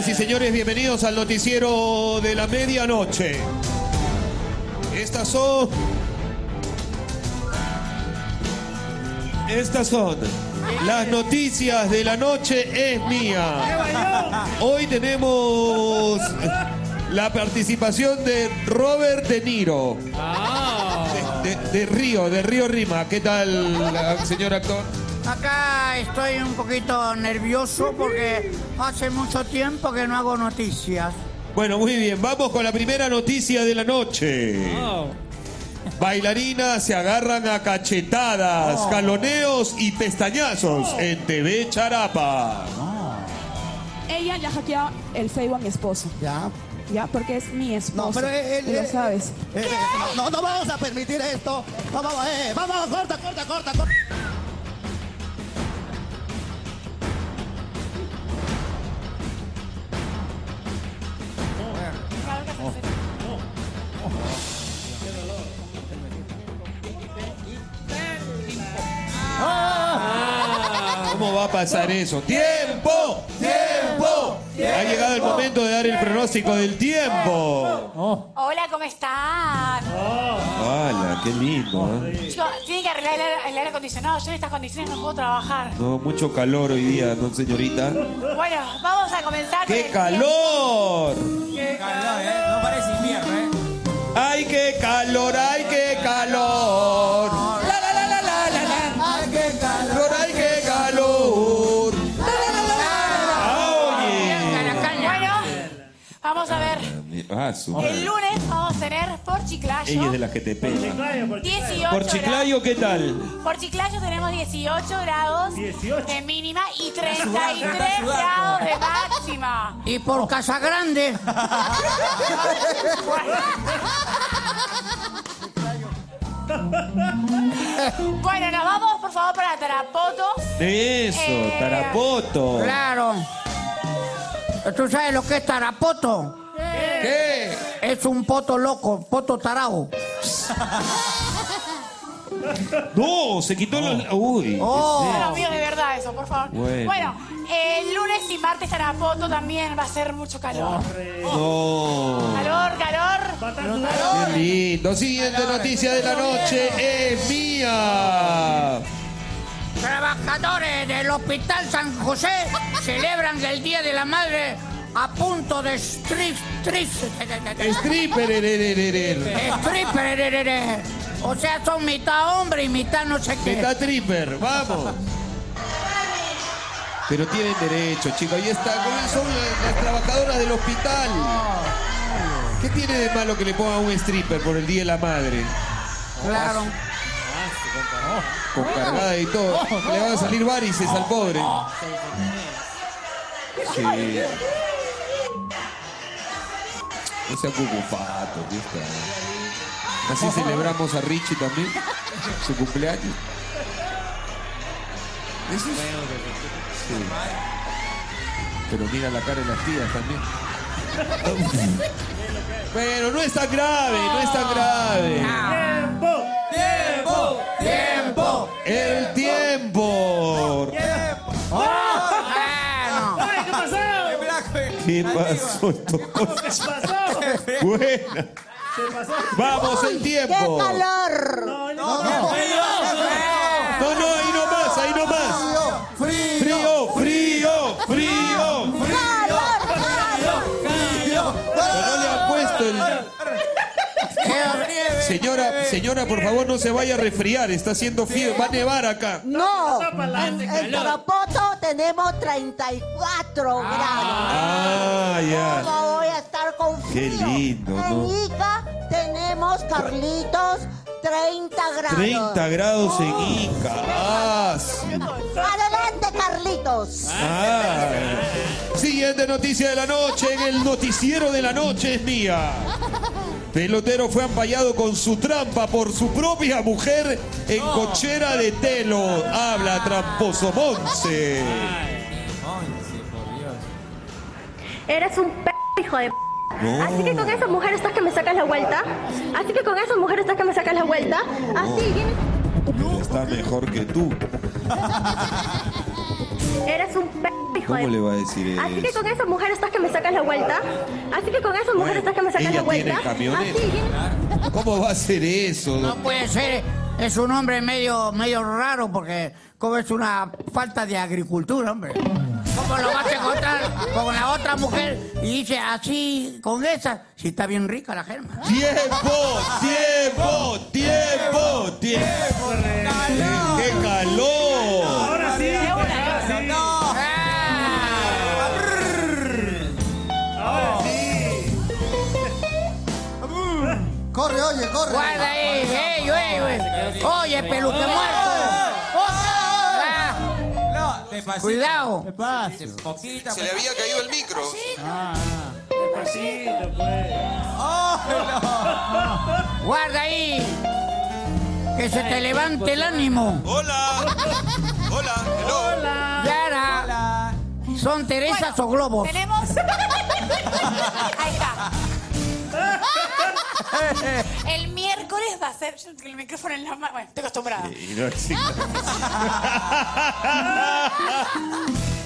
Señoras y señores, bienvenidos al noticiero de la medianoche. Estas son las noticias de la noche es mía. Hoy tenemos la participación de Robert De Niro. De Río Rima. ¿Qué tal, señor actor? Acá estoy un poquito nervioso porque hace mucho tiempo que no hago noticias. Bueno, muy bien, vamos con la primera noticia de la noche. Oh. Bailarinas se agarran a cachetadas, jaloneos y pestañazos en TV Charapa. Oh. Ella ya hackeó el Facebook a mi esposo. Ya. Ya, porque es mi esposo. No, pero él lo sabes. No vamos a permitir esto. Vamos, corta. ¿Cómo va a pasar eso? ¡Tiempo! Ha llegado el momento de dar el pronóstico del tiempo. Oh. Hola, ¿cómo están? ¡Hala, qué lindo! Chicos, tienen que arreglar el aire acondicionado. Yo en estas condiciones no puedo trabajar. No, mucho calor hoy día, ¿no, señorita? Bueno, vamos a comenzar. ¡Qué calor! ¡Qué calor! No parece invierno, ¿eh? ¡Ay, qué calor! ¡Ay, qué calor! El lunes vamos a tener por Chiclayo. Ella es de las que te pega. Por Chiclayo, ¿qué tal? Por Chiclayo tenemos 18 grados de mínima y 33 grados de máxima. Y por Casagrande. Bueno, nos vamos por favor para Tarapoto. Eso, Tarapoto. Claro. ¿Tú sabes lo que es Tarapoto? ¿Qué? Es un poto loco, poto tarao. No, se quitó la... Uy. No, mío, de verdad eso, por favor. Bueno, el lunes y martes Tarapoto también va a ser mucho calor. No. Calor. Qué lindo. Siguiente noticia de la noche es mía. Trabajadores del Hospital San José celebran el Día de la Madre a punto de stripper. O sea, son mitad hombre y mitad no sé qué. Mitad stripper, vamos. Pero tienen derecho, chicos. Ahí está, son las trabajadoras del hospital. ¿Qué tiene de malo que le pongan un stripper por el Día de la Madre? Claro. Con cargada y todo. Le van a salir varices al pobre. Sí. No sea cucufato, ¿viste? Así celebramos a Richie también, su cumpleaños. ¿Eso es? Sí. Pero mira la cara de las tías también. Pero no es tan grave. ¡Tiempo! ¡El tiempo! ¿Qué pasó? Buena. Vamos, el tiempo. ¡Qué calor! No, ahí no más. Frío. Pero no le ha puesto el... Señora, por favor, no se vaya a resfriar. Está haciendo frío. Va a nevar acá. No. En Tarapoto tenemos 34 grados. Ya. No voy a estar con frío. Qué lindo, ¿no? En Ica tenemos, Carlitos, 30 grados. 30 grados en Ica. Adelante, Carlitos. Siguiente noticia de la noche en el noticiero de la noche es mía. Pelotero fue ampallado con su trampa por su propia mujer en cochera de telo. Habla Tramposo Ponce. Eres un p***, hijo de p***. Así que con esa mujer estás que me sacas la vuelta. Así viene... Está mejor que tú. Eres un p***, hijo de p***. ¿Cómo le va a decir eso? Así que con esa mujer estás que me sacas la vuelta. sacas la vuelta. Así que con esas mujeres estás que me sacas la vuelta. Así, ¿cómo va a ser eso? No puede ser. Es un hombre medio raro porque como es una falta de agricultura, hombre. ¿Cómo lo vas a encontrar con la otra mujer? Y dice así, con esa, si está bien rica la germa. ¡Tiempo! ¡Qué calor! ¡Ahora sí! ¡Corre, oye, corre! ¡Guarda ahí! ¡Ey! ¡Oye, peluque muerto! ¡No! Despacito. ¡Cuidado! Despacito. Se le había caído el micro. ¡Despacito, pues! ¡Oh, no! ¡Guarda ahí! ¡Que se te levante el ánimo! ¡Hola! ¡Yara! ¿Son teresas o globos? ¡Tenemos! ¡Ahí está! El miércoles va a ser el micrófono en la mano. Bueno, estoy acostumbrada. Sí,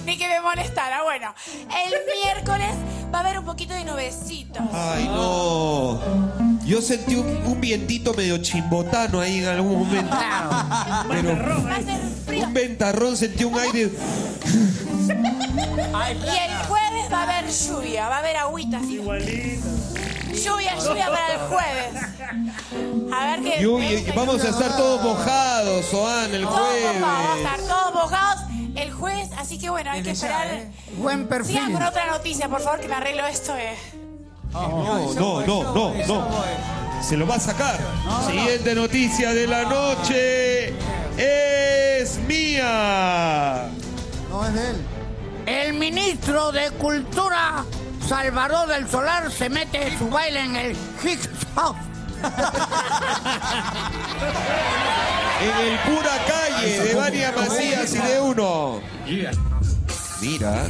ni que me molestara. Bueno, el miércoles va a haber un poquito de nubecitos. Ay, no. Yo sentí un vientito medio chimbotano ahí en algún momento. Claro. Pero va a ser frío. Un ventarrón, sentí un aire. Ay, y el jueves va a haber lluvia, va a haber agüita. Igualito. Lluvia para el jueves. A ver qué. Vamos a estar todos mojados, Soan, el jueves. Vamos a estar todos mojados el jueves, así que bueno, hay que esperar. Buen perfil. Sigan con otra noticia, por favor, que me arreglo esto. No. Se lo va a sacar. Siguiente noticia de la noche es mía. No es de él. El ministro de Cultura, Salvador del Solar, se mete su baile en el hip-hop. En el Pura Calle de Bania Macías y de uno. Mira.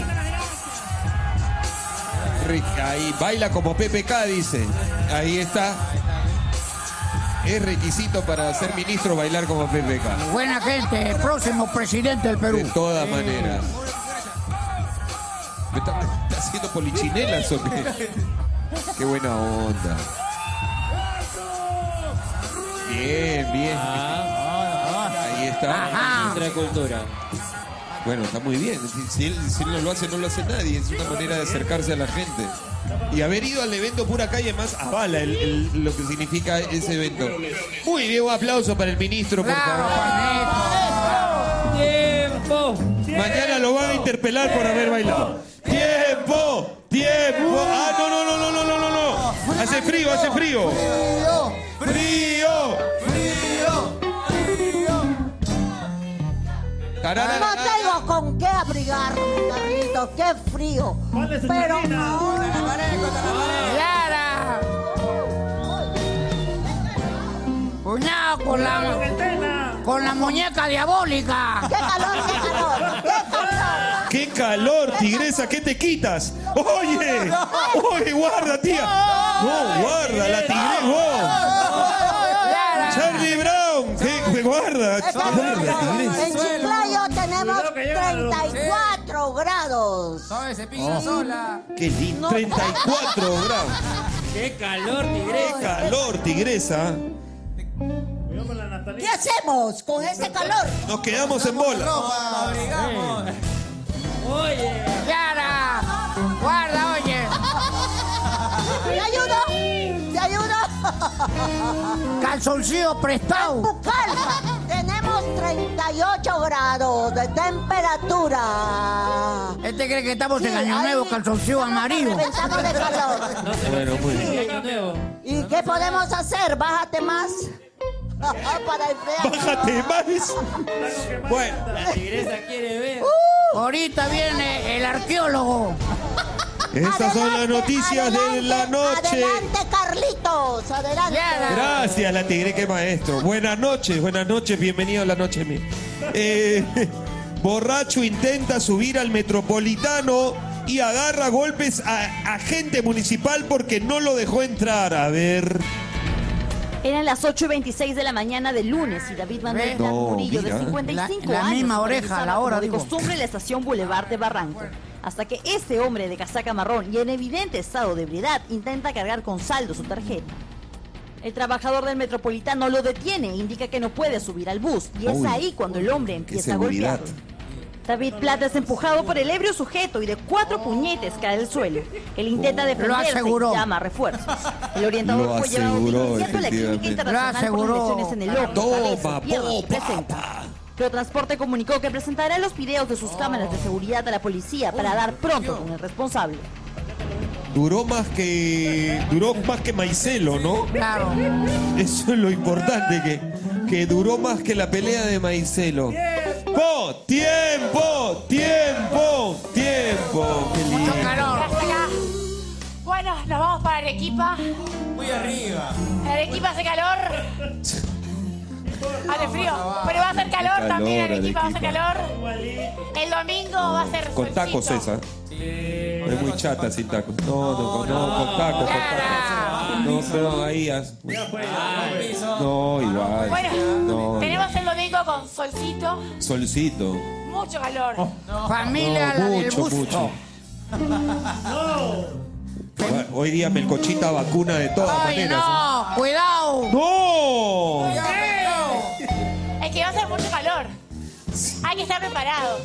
Ahí baila como PPK, dice. Ahí está. Es requisito para ser ministro bailar como PPK. Buena gente, el próximo presidente del Perú. De todas maneras. ¿Está haciendo polichinelas o qué? Qué buena onda. Bien. Ahí está. Otra cultura. Bueno, está muy bien. Si él no lo hace, no lo hace nadie. Es una manera de acercarse a la gente. Y haber ido al evento Pura Calle más avala lo que significa ese evento. Muy bien, un aplauso para el ministro, por favor. ¡Tiempo! Mañana lo van a interpelar por haber bailado. ¡Tiempo! ¡Ah, no! ¡Hace frío! ¡Frío! No tengo con qué abrigarme, carrito, qué frío. Pero ahora... ¡Clara! ¡Cuñado con la muñeca diabólica! ¡Qué calor! ¡Qué calor, tigresa! ¿Qué te quitas? ¡Oye! ¡Guarda, tía! ¡No, guarda! ¡La tigresa! ¡Wow! ¡Charlie Brown! ¡Qué guarda! En Chiclayo tenemos 34 grados. ¡Qué lindo! 34 grados. ¡Qué calor, tigresa! ¿Qué hacemos con ese calor? Nos quedamos en bola. ¡Nos abrigamos! Oye, Yara, guarda, oye. ¿Te ayudo? Calzoncillo prestado. Pucallpa, tenemos 38 grados de temperatura. ¿Este cree que estamos en Año Nuevo, calzoncillo amarillo? Pensamos de calor. Bueno, pues. ¿Y qué podemos hacer? Bájate más. ¡Bájate más! Bueno, la tigresa quiere ver. Ahorita viene el arqueólogo. Estas son las noticias de la noche. Adelante, Carlitos, adelante. Gracias, la tigre, qué maestro. Buenas noches, bienvenido a la noche mía. Borracho intenta subir al Metropolitano y agarra golpes a agente municipal porque no lo dejó entrar. A ver. Eran las 8:26 de la mañana del lunes y David Mandella Murillo, de 55 años, la misma oreja, a la hora de costumbre en la estación Boulevard de Barranco. hasta que este hombre de casaca marrón y en evidente estado de ebriedad intenta cargar con saldo su tarjeta. El trabajador del Metropolitano lo detiene e indica que no puede subir al bus, y es ahí cuando el hombre empieza a golpearlo. David Plata es empujado por el ebrio sujeto y de 4 puñetes cae al suelo. Él intenta defenderse y llama a refuerzos. El orientador fue llevado a la Clínica Internacional por lesiones en el ojo, cabeza, pierna y placenta. Transporte comunicó que presentará los videos de sus cámaras de seguridad a la policía para dar pronto con el responsable. Duró más que Maicelo, ¿no? Claro. Eso es lo importante, que duró más que la pelea de Maicelo. ¡Tiempo! ¡Tiempo! ¡Tiempo! ¡Tiempo! ¡Qué lindo! Mucho calor. Hasta acá. Bueno, nos vamos para Arequipa. Muy arriba. Arequipa hace calor. Hace frío, pero va a hacer calor también. Arequipa va a hacer calor. El domingo va a ser con tacos esa. Es muy chata sin tacos. No, con tacos, con tacos. No, ahí. No, igual. Bueno, tenemos el domingo con solcito. Solcito. Mucho calor. Familia, la del busto. Hoy día Melcochita vacuna de todas maneras. ¡No! ¡Cuidado! ¡No! Es que va a hacer mucho calor. Hay que estar preparados.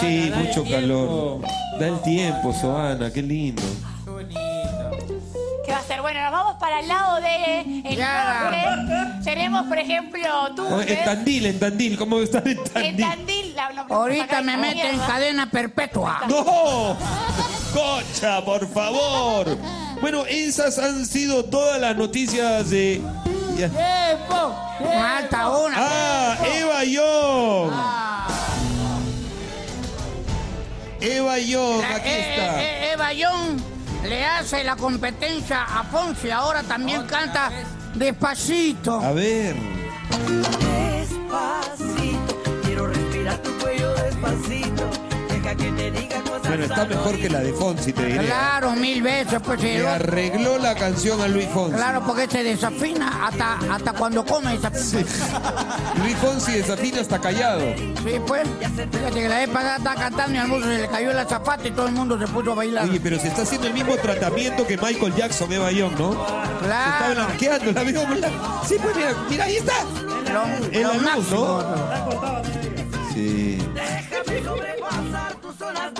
Sí, mucho calor. Da el tiempo, Sohana, qué lindo. Qué bonito. ¿Qué va a ser? Bueno, nos vamos para el lado de el norte. Tenemos, por ejemplo, Tumbes. En Tandil, ¿cómo está en Tandil? En Tandil, ahorita me meten en cadena perpetua. ¡No! ¡Cocha, por favor! Bueno, esas han sido todas las noticias de... ¡Tiempo! ¡Falta una! ¡Ah! ¡Eva Young! Eva Young, aquí está. Eva Young le hace la competencia a Fonsi. Ahora también canta Despacito. A ver. Despacito, quiero respirar tu cuello despacito. Deja que te diga cosas. Bueno, está mejor que la de Fonsi, te diré. Claro, 1000 veces. Pues, le arregló la canción a Luis Fonsi. Claro, porque se desafina hasta cuando come. Sí. Luis Fonsi desafina hasta callado. Sí, pues. Fíjate que la época está cantando y al mundo se le cayó la zapata y todo el mundo se puso a bailar. Oye, pero se está haciendo el mismo tratamiento que Michael Jackson, Eva Young, ¿no? Claro. Se está blanqueando, la veo blanqueando. Sí, pues mira, ahí está. En la luz, ¿no? Sí.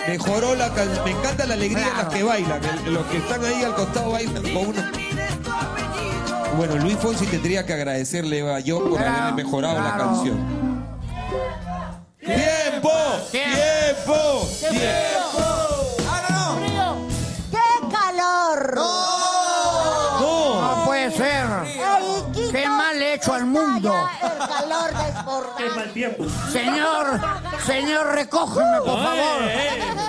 Mejoró la canción. Me encanta la alegría de las que bailan. Los que están ahí al costado bailan con una. Bueno, Luis Fonsi tendría que agradecerle a yo por haberle mejorado la canción. ¡Tiempo! ¡Tiempo! ¡Tiempo! ¡Ah, no! ¡Qué calor! ¡No! ¡No puede ser! ¡Qué mal hecho al mundo! El calor desbordante. ¡Qué mal tiempo! Señor, recógeme, por favor.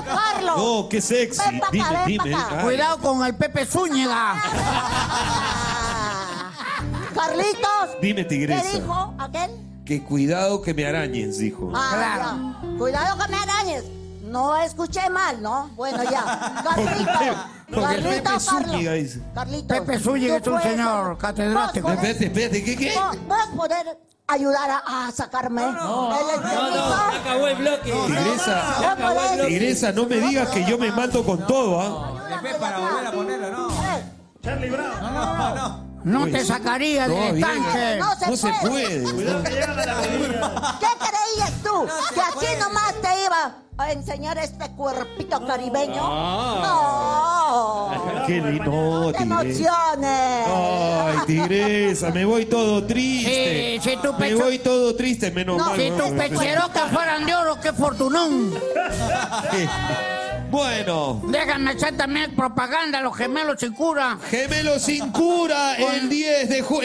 Carlos. No, qué sexy. Acá, dime. Cuidado con el Pepe Zúñiga. Carlitos. Dime, tigresa. ¿Qué dijo aquel? Que cuidado que me arañes, dijo. Ah, claro. Cuidado que me arañes. No escuché mal, ¿no? Bueno, ya. Carlitos, Carlos. Carlitos. Pepe Zúñiga es un señor catedrático. Espérate, ¿qué? ¿Vas a poder ayudar a sacarme? No, se acabó el bloque. Tigresa, no me digas que yo me mando con todo, ¿ah? Después para volver a ponerlo, ¿no? Charlie Brown. No. No te sacaría del estanque. No se puede. ¿Qué creías tú? ¿Que así nomás te iba a enseñar este cuerpito caribeño? ¡No! ¡Qué lindo! ¡Te emociones! ¡Ay, tigresa! Me voy todo triste. Me voy todo triste, menos mal. Si tus pecherocas fueran de oro, ¡qué fortunón! Bueno. Déjame hacer también propaganda a los Gemelos sin cura. Gemelos sin cura el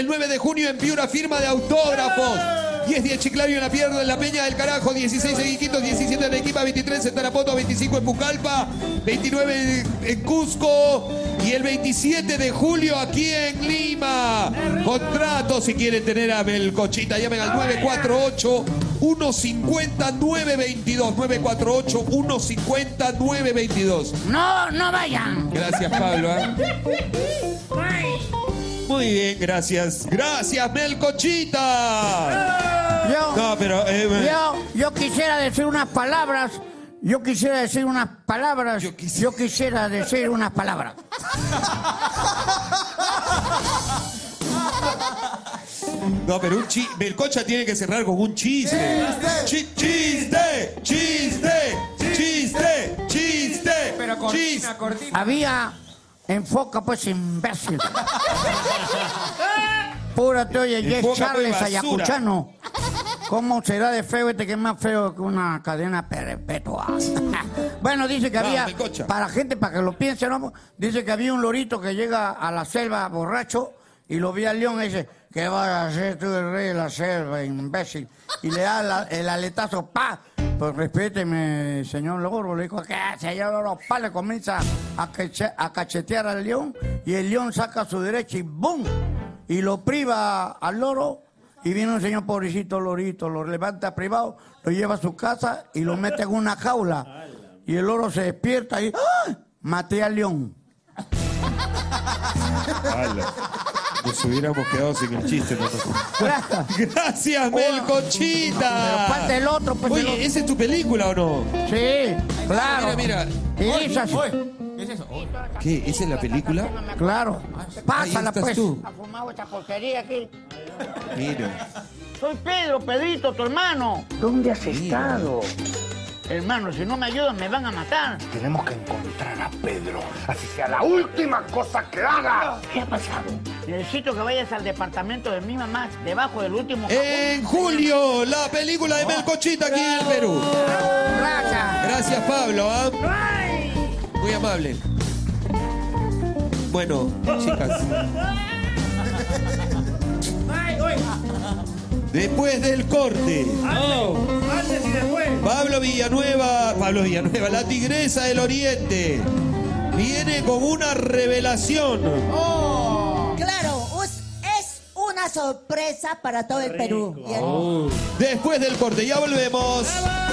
9 de junio en Piura, firma de autógrafos. 10 de Chiclayo en la Pierna, en la Peña del Carajo, 16 en Iquitos, 17 en Arequipa, 23 en Tarapoto, 25 en Pucallpa, 29 en Cusco y el 27 de julio aquí en Lima. Contrato si quieren tener a Melcochita, llamen al 948-150-922, 948-150-922. No vayan. Gracias, Pablo. Muy bien, gracias. ¡Gracias, Melcochita! Yo quisiera decir unas palabras Yo quisiera decir unas palabras. Yo quisiera decir unas palabras. No, pero un chiste. Melcocha tiene que cerrar con un chiste. ¡Chiste! ¡Chiste! ¡Chiste! ¡Chiste! ¡Chiste! Pero cortina, cortina. Había... Enfoca, pues, imbécil. Púrate, oye, y es Charles Ayacuchano. ¿Cómo será de feo este que es más feo que una cadena perpetua? Bueno, dice que había, para gente, para que lo piensen, ¿no? Dice que había un lorito que llega a la selva borracho y lo ve al león y dice, ¿qué vas a hacer tú, el rey de la selva, imbécil? Y le da el aletazo, ¡pa! Pues respéteme, señor Logro, le dijo, ¿qué? Señor Logro, pa, le comienza a cachetear al león y el león saca a su derecha y ¡bum! Y lo priva al loro. Y viene un señor pobrecito lorito, lo levanta privado, lo lleva a su casa y lo mete en una jaula. Y el loro se despierta y ¡ah! Maté al león. Nos hubiéramos quedado sin el chiste. Gracias. Gracias, Melcochita. Pero falta el otro. Pues, oye, el otro. ¿Esa es tu película o no? Sí, claro. Mira, mira. ¿Es así? ¿Es eso? ¿Qué? ¿Esa es la película? Claro. Pásala, pues. Tú. ¿Ha fumado esta porquería aquí? Mira. Soy Pedro, Pedrito, tu hermano. ¿Dónde has estado? Hermano, si no me ayudan, me van a matar. Tenemos que encontrar a Pedro, así sea la última cosa que haga. ¿Qué ha pasado? Necesito que vayas al departamento de mi mamá, debajo del último jabón. En julio, la película de Melcochita aquí en el Perú. Gracias. Gracias, Pablo. ¿Eh? Muy amable. Bueno, chicas. Después del corte. Antes y después. Pablo Villanueva, la tigresa del oriente. Viene con una revelación. Oh. Claro, es una sorpresa para todo el Perú. Después del corte, ya volvemos. ¡Bravo!